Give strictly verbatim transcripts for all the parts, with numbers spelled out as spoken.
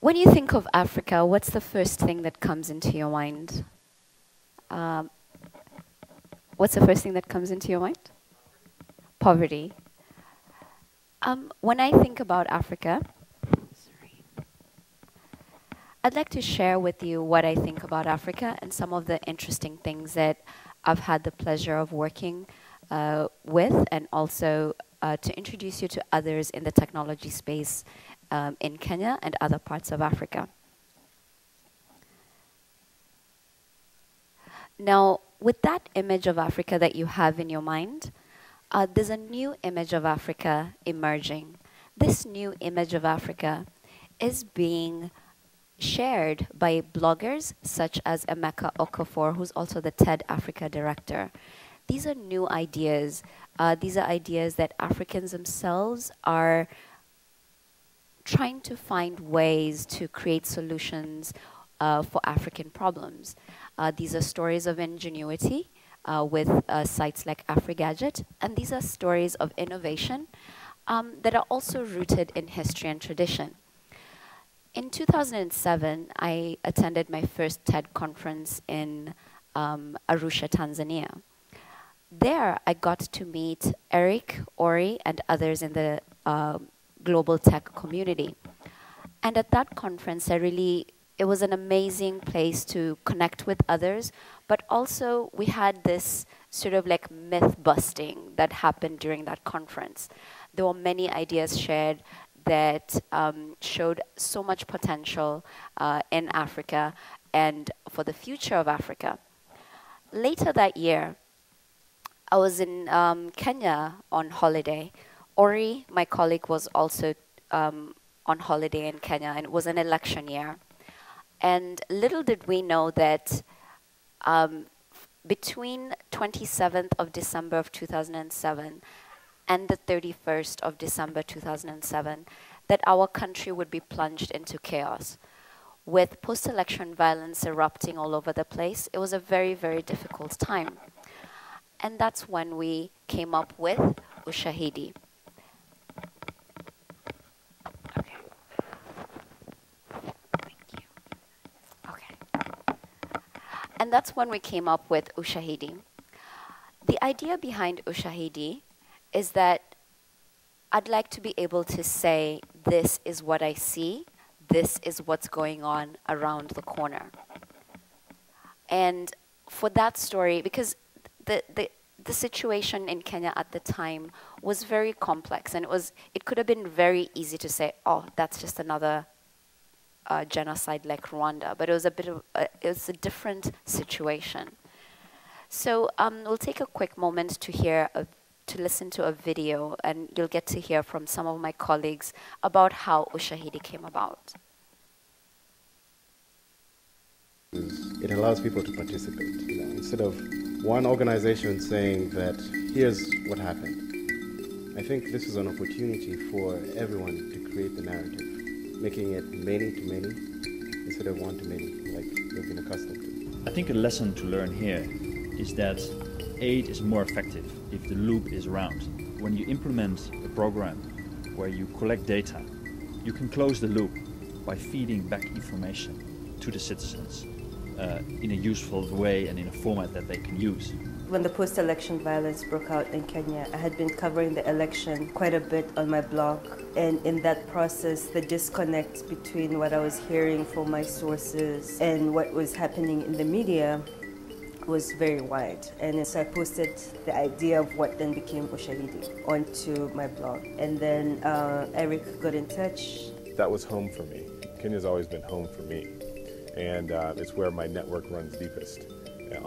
when you think of Africa, what's the first thing that comes into your mind? Um, what's the first thing that comes into your mind? Poverty. Um, when I think about Africa, sorry, I'd like to share with you what I think about Africa and some of the interesting things that I've had the pleasure of working uh, with, and also uh, to introduce you to others in the technology space um, in Kenya and other parts of Africa. Now, with that image of Africa that you have in your mind, Uh, there's a new image of Africa emerging. This new image of Africa is being shared by bloggers such as Emeka Okafor, who's also the TED Africa director. These are new ideas. Uh, these are ideas that Africans themselves are trying to find ways to create solutions uh, for African problems. Uh, these are stories of ingenuity Uh, with uh, sites like AfriGadget. And these are stories of innovation um, that are also rooted in history and tradition. In two thousand seven, I attended my first TED conference in um, Arusha, Tanzania. There, I got to meet Eric, Ori, and others in the uh, global tech community. And at that conference, I really it was an amazing place to connect with others, but also we had this sort of like myth busting that happened during that conference. There were many ideas shared that um, showed so much potential uh, in Africa and for the future of Africa. Later that year, I was in um, Kenya on holiday. Ori, my colleague, was also um, on holiday in Kenya, and it was an election year. And little did we know that um, between twenty-seventh of December of two thousand seven and the thirty-first of December two thousand seven, that our country would be plunged into chaos. With post-election violence erupting all over the place, it was a very, very difficult time. And that's when we came up with Ushahidi. And that's when we came up with Ushahidi. The idea behind Ushahidi is that I'd like to be able to say, this is what I see, this is what's going on around the corner. And for that story, because the, the, the situation in Kenya at the time was very complex, and it, was, it could have been very easy to say, oh, that's just another Uh, genocide like Rwanda, but it was a bit of a, it was a different situation. So um, we'll take a quick moment to hear, a, to listen to a video, and you'll get to hear from some of my colleagues about how Ushahidi came about. It allows people to participate, you know, instead of one organization saying that here's what happened. I think this is an opportunity for everyone to create the narrative, making it many to many instead of one to many, like we've been accustomed to. I think a lesson to learn here is that aid is more effective if the loop is round. When you implement a program where you collect data, you can close the loop by feeding back information to the citizens uh, in a useful way and in a format that they can use. When the post-election violence broke out in Kenya, I had been covering the election quite a bit on my blog. And in that process, the disconnect between what I was hearing from my sources and what was happening in the media was very wide. And so I posted the idea of what then became Ushahidi onto my blog. And then uh, Eric got in touch. That was home for me. Kenya's always been home for me. And uh, it's where my network runs deepest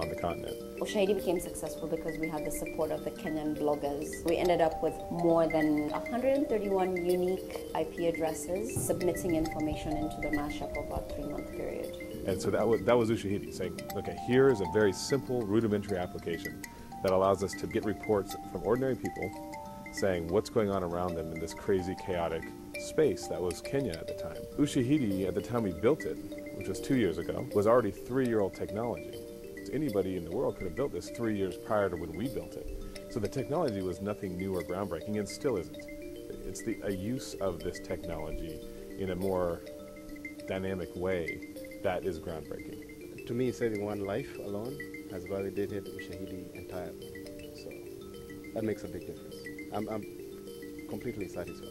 on the continent. Ushahidi became successful because we had the support of the Kenyan bloggers. We ended up with more than one hundred thirty-one unique I P addresses submitting information into the mashup over a three-month period. And so that was, that was Ushahidi, saying, okay, here is a very simple, rudimentary application that allows us to get reports from ordinary people saying what's going on around them in this crazy, chaotic space that was Kenya at the time. Ushahidi, at the time we built it, which was two years ago, was already three-year-old technology. Anybody in the world could have built this three years prior to when we built it. So the technology was nothing new or groundbreaking, and still isn't. It's the a use of this technology in a more dynamic way that is groundbreaking. To me, saving one life alone has validated Ushahidi entirely. So that makes a big difference. I'm, I'm completely satisfied.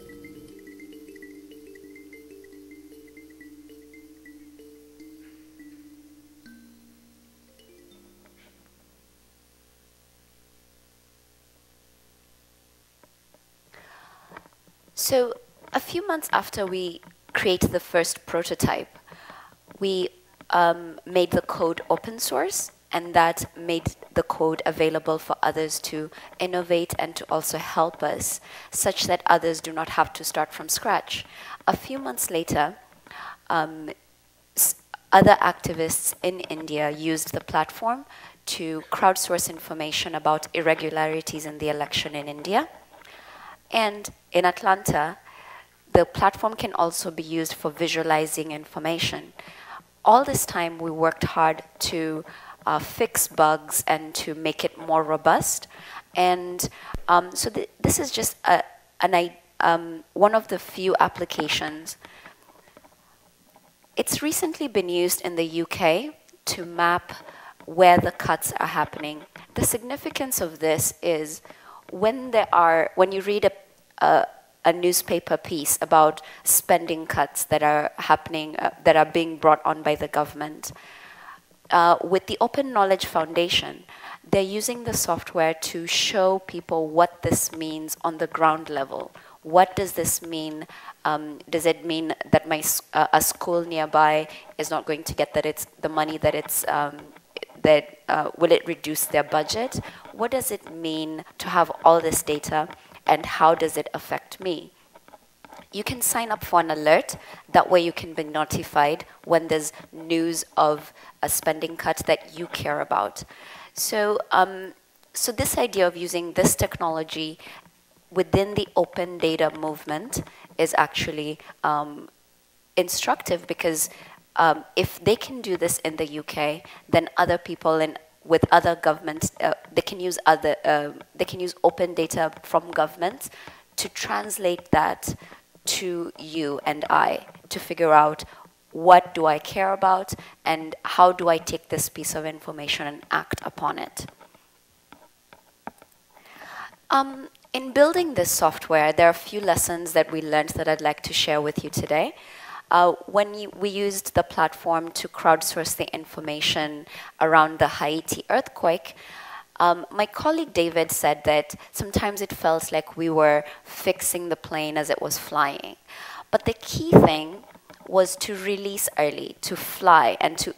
So a few months after we created the first prototype, we um, made the code open source, and that made the code available for others to innovate and to also help us, such that others do not have to start from scratch. A few months later, um, other activists in India used the platform to crowdsource information about irregularities in the election in India. And in Atlanta, the platform can also be used for visualizing information. All this time, we worked hard to uh, fix bugs and to make it more robust. And um, so th this is just a, an, um, one of the few applications. It's recently been used in the U K to map where the cuts are happening. The significance of this is, when there are, when you read a, a, a newspaper piece about spending cuts that are happening, uh, that are being brought on by the government, uh, with the Open Knowledge Foundation, they're using the software to show people what this means on the ground level. What does this mean? Um, does it mean that my uh, a school nearby is not going to get that it's the money that it's um, that uh, will it reduce their budget? What does it mean to have all this data, and how does it affect me? You can sign up for an alert. That way you can be notified when there's news of a spending cut that you care about. So, um, so this idea of using this technology within the open data movement is actually um, instructive, because Um, if they can do this in the U K, then other people in with other governments, uh, they can use other uh, they can use open data from governments to translate that to you and I to figure out what do I care about and how do I take this piece of information and act upon it. Um, in building this software, there are a few lessons that we learned that I'd like to share with you today. Uh, when you, we used the platform to crowdsource the information around the Haiti earthquake, um, my colleague David said that sometimes it felt like we were fixing the plane as it was flying. But the key thing was to release early, to fly, and to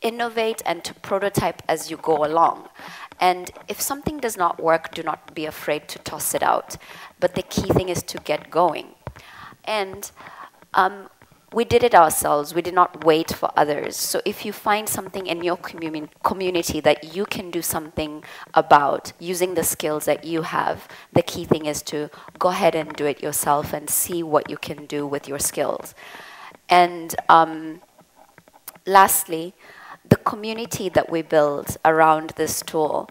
innovate and to prototype as you go along. And if something does not work, do not be afraid to toss it out. But the key thing is to get going. And um, we did it ourselves. We did not wait for others. So if you find something in your commun community that you can do something about using the skills that you have, the key thing is to go ahead and do it yourself and see what you can do with your skills. And um, lastly, the community that we build around this tool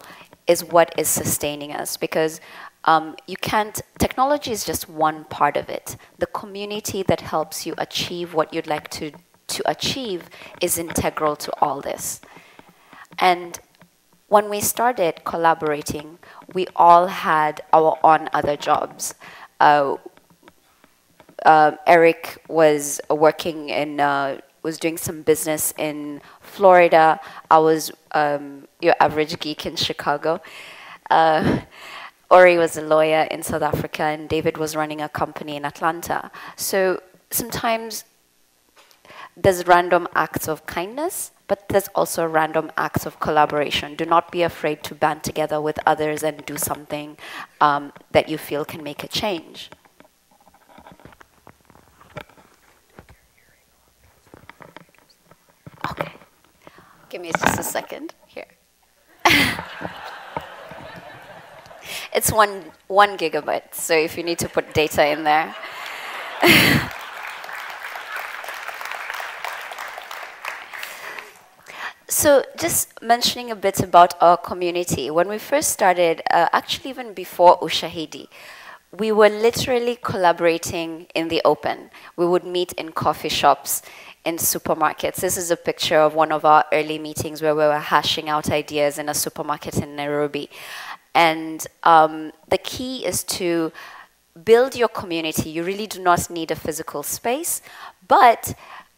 is what is sustaining us, because Um, you can't, technology is just one part of it. The community that helps you achieve what you'd like to, to achieve is integral to all this. And when we started collaborating, we all had our own other jobs. Uh, uh, Eric was working in, uh, was doing some business in Florida. I was um, your average geek in Chicago. Uh, Ori was a lawyer in South Africa, and David was running a company in Atlanta. So sometimes there's random acts of kindness, but there's also random acts of collaboration. Do not be afraid to band together with others and do something um, that you feel can make a change. Okay. Give me just a second here. It's one, one gigabyte, so if you need to put data in there. So just mentioning a bit about our community. When we first started, uh, actually even before Ushahidi, we were literally collaborating in the open. We would meet in coffee shops, in supermarkets. This is a picture of one of our early meetings where we were hashing out ideas in a supermarket in Nairobi. And um, the key is to build your community. You really do not need a physical space, but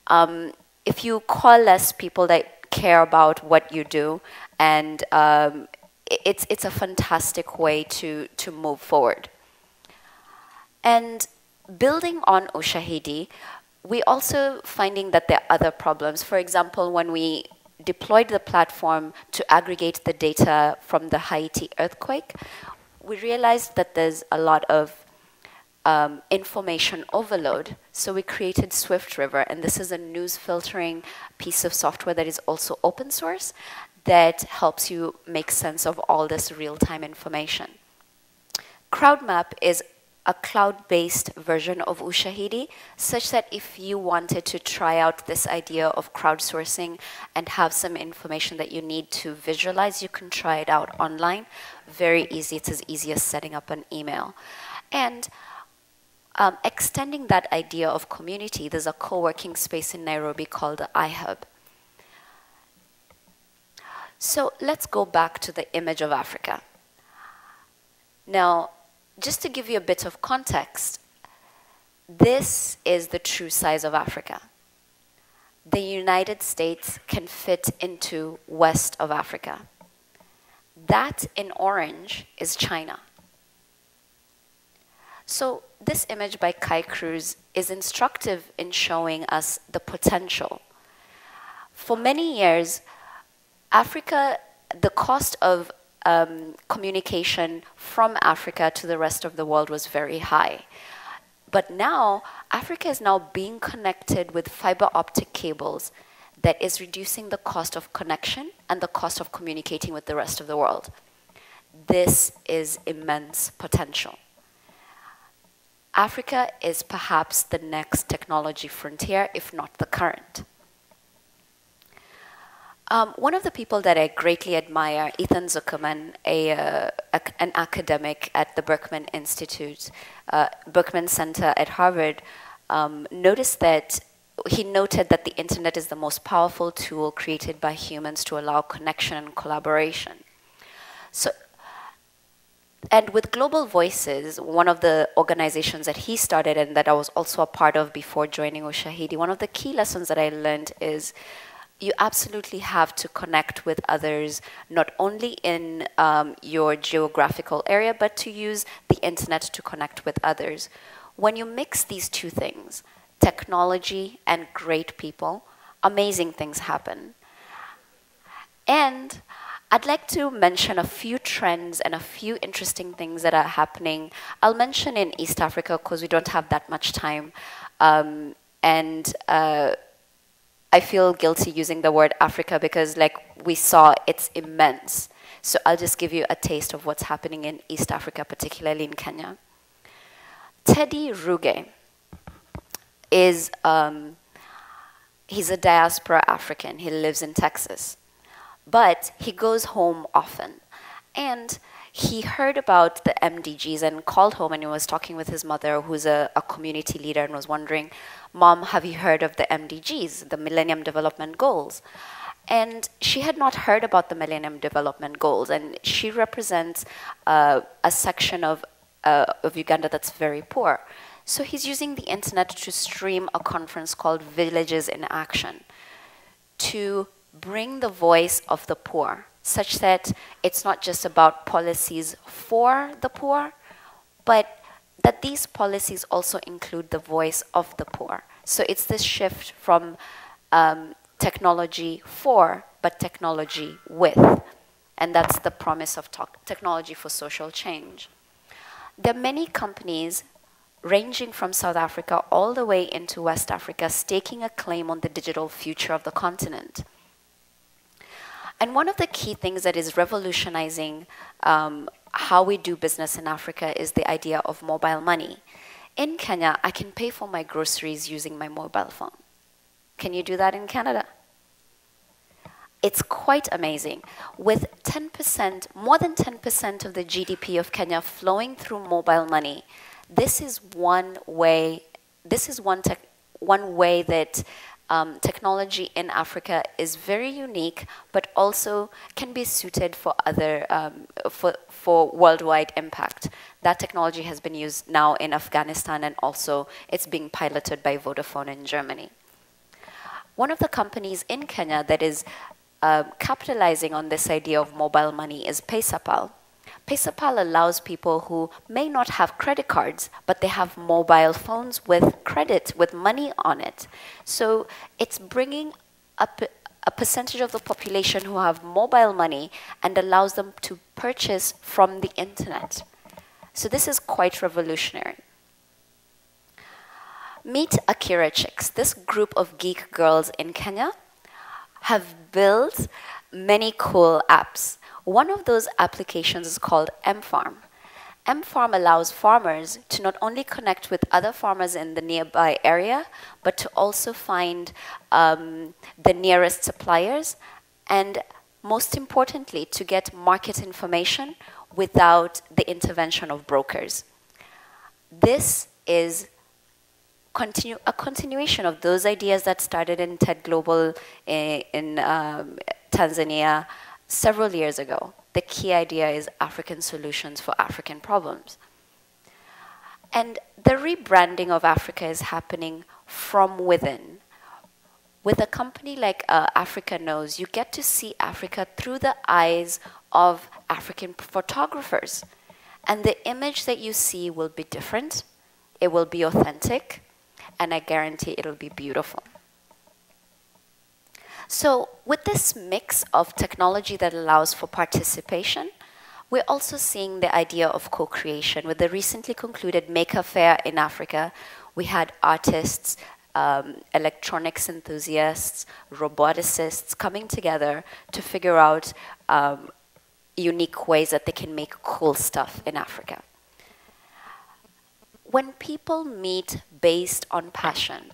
um, if you coalesce people that care about what you do, and um, it's, it's a fantastic way to, to move forward. And building on Ushahidi, we also finding that there are other problems. For example, when we deployed the platform to aggregate the data from the Haiti earthquake, we realized that there's a lot of um, information overload, so we created Swift River, and this is a news filtering piece of software that is also open source that helps you make sense of all this real-time information. CrowdMap is a cloud-based version of Ushahidi, such that if you wanted to try out this idea of crowdsourcing and have some information that you need to visualize, you can try it out online. Very easy, it's as easy as setting up an email. And um, extending that idea of community, there's a co-working space in Nairobi called the iHub. So let's go back to the image of Africa. Now, just to give you a bit of context, this is the true size of Africa. The United States can fit into west of Africa. That in orange is China. So this image by Kai Cruz is instructive in showing us the potential. For many years, Africa, the cost of Um, communication from Africa to the rest of the world was very high. But now, Africa is now being connected with fiber optic cables that is reducing the cost of connection and the cost of communicating with the rest of the world. This is immense potential. Africa is perhaps the next technology frontier, if not the current. Um, one of the people that I greatly admire, Ethan Zuckerman, a, uh, ac an academic at the Berkman Institute, uh, Berkman Center at Harvard, um, noticed that, he noted that the internet is the most powerful tool created by humans to allow connection and collaboration. So, and with Global Voices, one of the organizations that he started and that I was also a part of before joining Ushahidi, one of the key lessons that I learned is you absolutely have to connect with others, not only in um, your geographical area, but to use the internet to connect with others. When you mix these two things, technology and great people, amazing things happen. And I'd like to mention a few trends and a few interesting things that are happening. I'll mention in East Africa, because we don't have that much time, um, and uh, I feel guilty using the word Africa because, like we saw, it's immense. So I'll just give you a taste of what's happening in East Africa, particularly in Kenya. Teddy Ruge is um, he's a diaspora African. He lives in Texas. But he goes home often. And he heard about the M D Gs and called home, and he was talking with his mother, who's a, a community leader, and was wondering, Mom, have you heard of the M D Gs, the Millennium Development Goals? And she had not heard about the Millennium Development Goals, and she represents uh, a section of, uh, of Uganda that's very poor. So he's using the internet to stream a conference called Villages in Action to bring the voice of the poor, such that it's not just about policies for the poor, but that these policies also include the voice of the poor. So it's this shift from um, technology for, but technology with. And that's the promise of technology for social change. There are many companies ranging from South Africa all the way into West Africa staking a claim on the digital future of the continent. And one of the key things that is revolutionizing um, how we do business in Africa is the idea of mobile money. In Kenya, I can pay for my groceries using my mobile phone. Can you do that in Canada? It's quite amazing. With ten percent, more than ten percent of the G D P of Kenya flowing through mobile money, this is one way, this is one, tech, one way that um, technology in Africa is very unique, but also can be suited for other, um, for, for worldwide impact. That technology has been used now in Afghanistan, and also it's being piloted by Vodafone in Germany. One of the companies in Kenya that is uh, capitalizing on this idea of mobile money is Pesapal. Pesapal allows people who may not have credit cards, but they have mobile phones with credit, with money on it. So it's bringing up a percentage of the population who have mobile money and allows them to purchase from the internet. So this is quite revolutionary. Meet Akira Chicks. This group of geek girls in Kenya have built many cool apps. One of those applications is called M-Farm. M-Farm allows farmers to not only connect with other farmers in the nearby area, but to also find um, the nearest suppliers, and most importantly, to get market information without the intervention of brokers. This is Continue, a continuation of those ideas that started in TED Global in, in um, Tanzania several years ago. The key idea is African solutions for African problems. And the rebranding of Africa is happening from within. With a company like uh, Africa Knows, you get to see Africa through the eyes of African photographers. And the image that you see will be different, it will be authentic, and I guarantee it'll be beautiful. So with this mix of technology that allows for participation, we're also seeing the idea of co-creation. With the recently concluded Maker Faire in Africa, we had artists, um, electronics enthusiasts, roboticists coming together to figure out um, unique ways that they can make cool stuff in Africa. When people meet based on passion,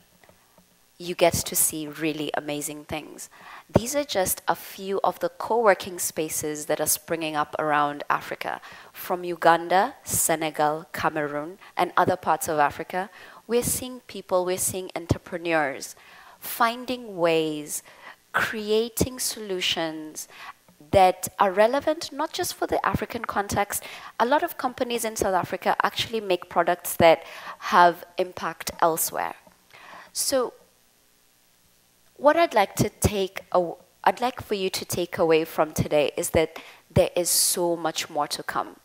you get to see really amazing things. These are just a few of the co-working spaces that are springing up around Africa. From Uganda, Senegal, Cameroon, and other parts of Africa, we're seeing people, we're seeing entrepreneurs finding ways, creating solutions that are relevant not just for the African context. A lot of companies in South Africa actually make products that have impact elsewhere. So what I'd like to take, I'd like for you to take away from today is that there is so much more to come.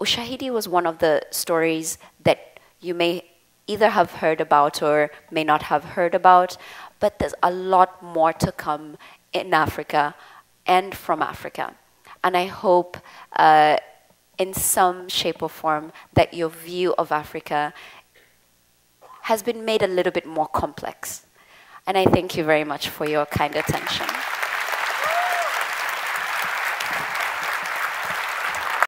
Ushahidi was one of the stories that you may either have heard about or may not have heard about, but there's a lot more to come in Africa and from Africa. And I hope uh, in some shape or form that your view of Africa has been made a little bit more complex. And I thank you very much for your kind attention.